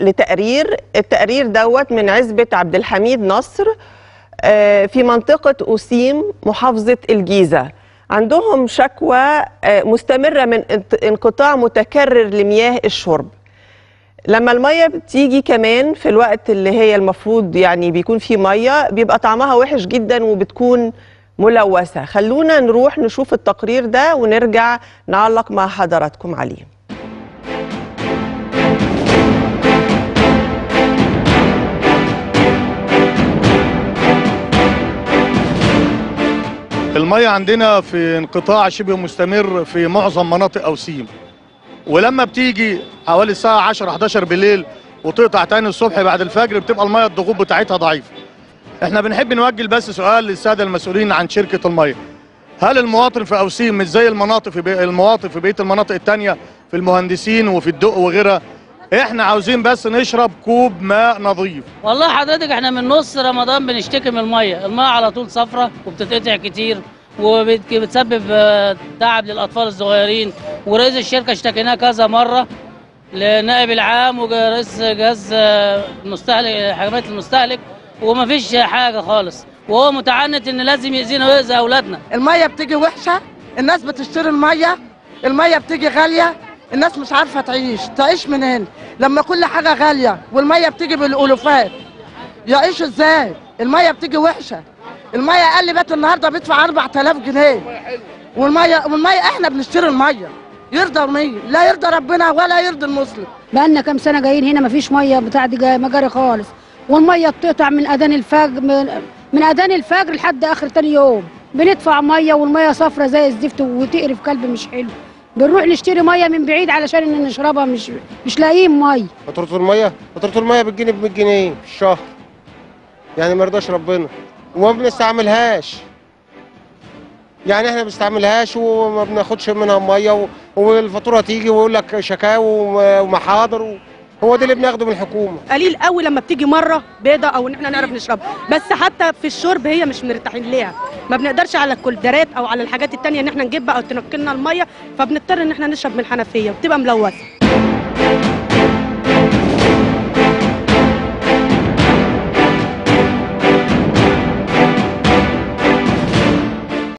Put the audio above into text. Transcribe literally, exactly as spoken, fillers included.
لتقرير التقرير دوت من عزبة عبد الحميد نصر في منطقة أوسيم محافظة الجيزة. عندهم شكوى مستمرة من انقطاع متكرر لمياه الشرب. لما المية بتيجي كمان في الوقت اللي هي المفروض يعني بيكون فيه مية بيبقى طعمها وحش جدا وبتكون ملوثة. خلونا نروح نشوف التقرير ده ونرجع نعلق مع حضراتكم عليه. المية عندنا في انقطاع شبه مستمر في معظم مناطق أوسيم، ولما بتيجي حوالي الساعة عشرة حداشر بالليل وتقطع تاني الصبح بعد الفجر بتبقى المية الضغوط بتاعتها ضعيفة. احنا بنحب نوجه بس سؤال للسادة المسؤولين عن شركة المية، هل المواطن في أوسيم مش زي المناطق في المواطن في بقية المناطق التانية في المهندسين وفي الدق وغيرها؟ احنا عاوزين بس نشرب كوب ماء نظيف. والله حضرتك احنا من نص رمضان بنشتكي من الميه، الميه على طول صفرة وبتتقطع كتير وبتسبب تعب للاطفال الصغيرين، ورئيس الشركه اشتكيناه كذا مره للنائب العام ورئيس جهاز المستهلك حمايه المستهلك ومفيش حاجه خالص، وهو متعنت ان لازم يأذينا ويأذي اولادنا. الميه بتيجي وحشه، الناس بتشتري الميه، الميه بتيجي غاليه، الناس مش عارفه تعيش، تعيش منين؟ لما كل حاجه غاليه والميه بتيجي بالالوفات يعيش ازاي؟ الميه بتيجي وحشه، الميه اقل بيت النهارده بيدفع أربعة آلاف جنيه والميه والميه احنا بنشتري الميه، يرضى مين؟ لا يرضى ربنا ولا يرضى المسلم. بقالنا كام سنه جايين هنا مفيش ميه بتاع دي مجاري خالص، والميه بتقطع من اذان الفجر من, من اذان الفجر لحد اخر تاني يوم، بندفع ميه والميه صفرة زي الزفت وتقرف كلب مش حلو. بنروح نشتري ميه من بعيد علشان نشربها مش مش لاقيين ميه. فاتوره الميه فاتوره الميه بتجيني ب مية جنيه في الشهر، يعني ما يرضاش ربنا وما بنستعملهاش، يعني احنا ما بنستعملهاش وما بناخدش منها ميه، والفاتوره تيجي ويقول لك شكاوى ومحاضر. هو ده اللي بناخده من الحكومه قليل قوي لما بتيجي مره بيضه او ان احنا نعرف نشربها، بس حتى في الشرب هي مش مرتاحين ليها، ما بنقدرش على الكولدرات او على الحاجات التانيه ان احنا نجيبها او تنقلنا الميه، فبنضطر ان احنا نشرب من الحنفيه وبتبقى ملوثه.